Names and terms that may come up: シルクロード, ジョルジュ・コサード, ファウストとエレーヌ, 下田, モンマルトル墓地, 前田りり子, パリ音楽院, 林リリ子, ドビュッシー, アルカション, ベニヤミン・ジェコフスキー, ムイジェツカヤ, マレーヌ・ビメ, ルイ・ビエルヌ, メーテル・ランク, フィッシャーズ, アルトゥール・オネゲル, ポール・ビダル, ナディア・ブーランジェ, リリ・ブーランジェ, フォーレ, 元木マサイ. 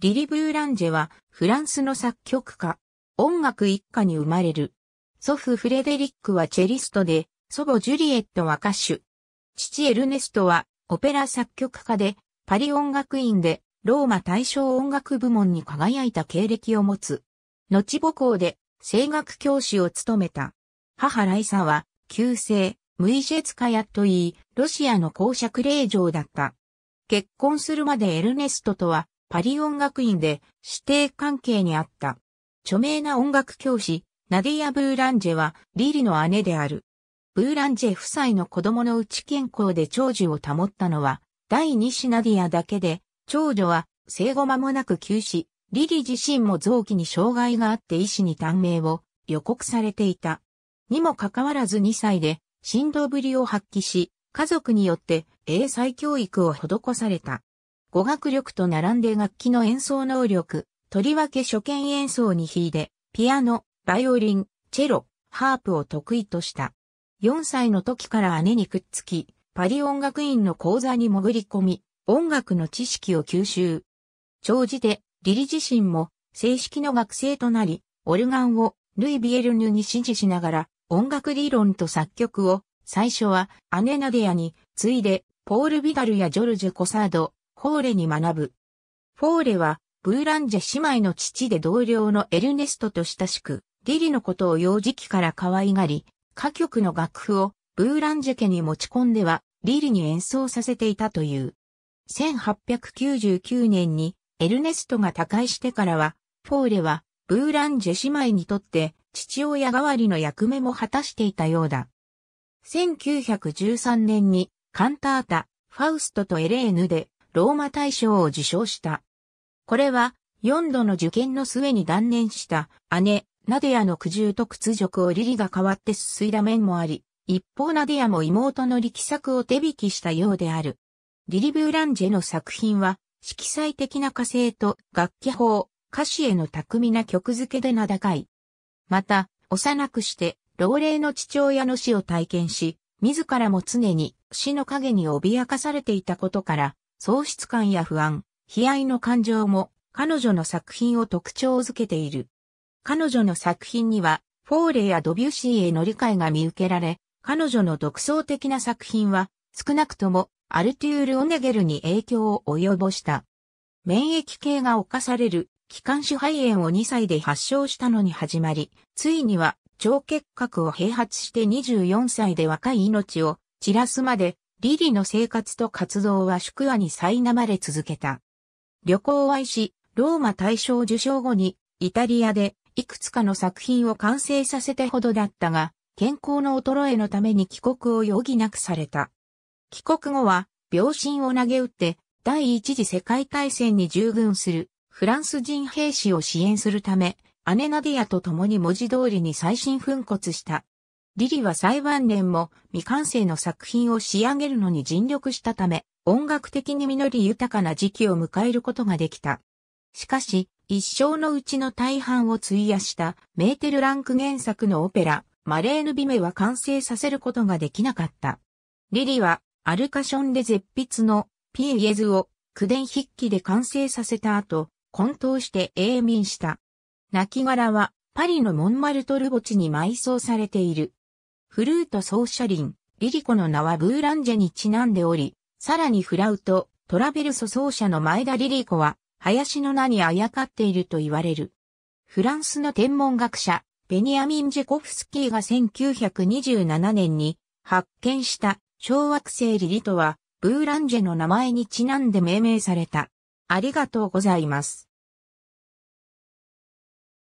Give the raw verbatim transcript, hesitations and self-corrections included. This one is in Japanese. リリ・ブーランジェはフランスの作曲家、音楽一家に生まれる。祖父フレデリックはチェリストで、祖母ジュリエットは歌手。父エルネストはオペラ作曲家で、パリ音楽院でローマ大賞音楽部門に輝いた経歴を持つ。後母校で声楽教師を務めた。母ライサは、旧姓、ムイジェツカヤといい、ロシアの公爵令嬢だった。結婚するまでエルネストとは、パリ音楽院で師弟関係にあった。著名な音楽教師、ナディア・ブーランジェは、リリの姉である。ブーランジェ夫妻の子供のうち健康で長寿を保ったのは、第二子ナディアだけで、長女は生後間もなく急死、リリ自身も臓器に障害があって医師に短命を予告されていた。にもかかわらずにさいで、振動ぶりを発揮し、家族によって英才教育を施された。語学力と並んで楽器の演奏能力、とりわけ初見演奏に秀で、ピアノ、バイオリン、チェロ、ハープを得意とした。よんさいの時から姉にくっつき、パリ音楽院の講座に潜り込み、音楽の知識を吸収。長じて、リリ自身も正式の学生となり、オルガンをルイ・ビエルヌに師事しながら、音楽理論と作曲を、最初は姉ナディアに、次いで、ポール・ビダルやジョルジュ・コサード、フォーレに学ぶ。フォーレは、ブーランジェ姉妹の父で同僚のエルネストと親しく、リリのことを幼児期から可愛がり、歌曲の楽譜をブーランジェ家に持ち込んでは、リリに演奏させていたという。せんはっぴゃくきゅうじゅうきゅうねんに、エルネストが他界してからは、フォーレは、ブーランジェ姉妹にとって、父親代わりの役目も果たしていたようだ。せんきゅうひゃくじゅうさんねんにカンタータ、ファウストとエレーヌでローマ大賞を受賞した。これはよんどの受験の末に断念した姉、ナディアの苦渋と屈辱をリリが代わってすすいだ面もあり、一方ナディアも妹の力作を手引きしたようである。リリ・ブーランジェの作品は色彩的な歌声と楽器法、歌詞への巧みな曲付けで名高い。また、幼くして、老齢の父親の死を体験し、自らも常に死の影に脅かされていたことから、喪失感や不安、悲哀の感情も彼女の作品を特徴づけている。彼女の作品には、フォーレやドビュッシーへの理解が見受けられ、彼女の独創的な作品は、少なくともアルトゥール・オネゲルに影響を及ぼした。免疫系が侵される。気管支肺炎をにさいで発症したのに始まり、ついには腸結核を併発してにじゅうよんさいで若い命を散らすまで、リリの生活と活動は宿話に苛まれ続けた。旅行を愛し、ローマ大賞受賞後に、イタリアでいくつかの作品を完成させてほどだったが、健康の衰えのために帰国を余儀なくされた。帰国後は、病身を投げ打って、第一次世界大戦に従軍する。フランス人兵士を支援するため、姉ナディアと共に文字通りに再審奮骨した。リリは最晩年も未完成の作品を仕上げるのに尽力したため、音楽的に実り豊かな時期を迎えることができた。しかし、一生のうちの大半を費やしたメーテル・ランク原作のオペラ、マレーヌ・ビメは完成させることができなかった。リリは、アルカションで絶筆のピーエズを口伝筆記で完成させた後、混沌して永眠した。亡骸はパリのモンマルトル墓地に埋葬されている。フルート奏者林、リリコの名はブーランジェにちなんでおり、さらにフラウト、トラベルソ奏者の前田リリコは、林の名にあやかっていると言われる。フランスの天文学者、ベニヤミン・ジェコフスキーがせんきゅうひゃくにじゅうななねんに発見した小惑星リリとは、ブーランジェの名前にちなんで命名された。ありがとうございます。